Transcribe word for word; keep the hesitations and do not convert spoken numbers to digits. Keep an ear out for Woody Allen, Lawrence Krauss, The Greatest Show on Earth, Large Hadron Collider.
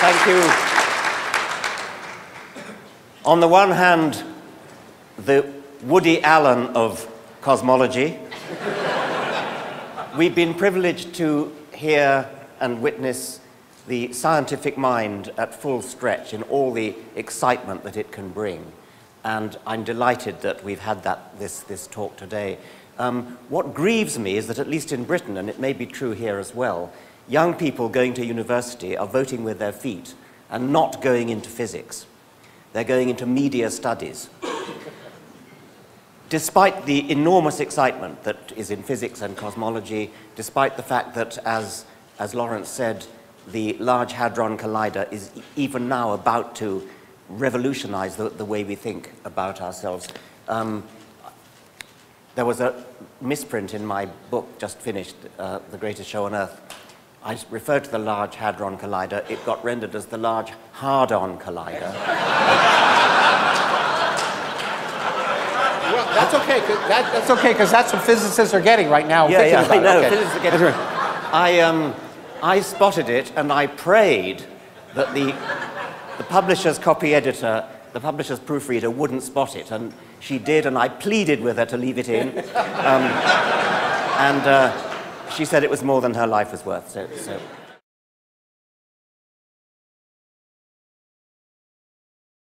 Thank you. On the one hand, the Woody Allen of cosmology. We've been privileged to hear and witness the scientific mind at full stretch in all the excitement that it can bring. And I'm delighted that we've had that, this, this talk today. Um, what grieves me is that, at least in Britain, and it may be true here as well, young people going to university are voting with their feet and not going into physics. They're going into media studies. Despite the enormous excitement that is in physics and cosmology, despite the fact that, as, as Lawrence said, the Large Hadron Collider is even now about to revolutionize the, the way we think about ourselves. Um, there was a misprint in my book just finished, uh, The Greatest Show on Earth. I referred to the Large Hadron Collider. It got rendered as the Large Hard-On Collider. That's okay, because that, that's, okay, that's what physicists are getting right now. Yeah, yeah, I know. Okay. Physicists are getting. I, um, I spotted it, and I prayed that the, the publisher's copy editor, the publisher's proofreader, wouldn't spot it, and she did, and I pleaded with her to leave it in. Um, and uh, she said it was more than her life was worth, so... so.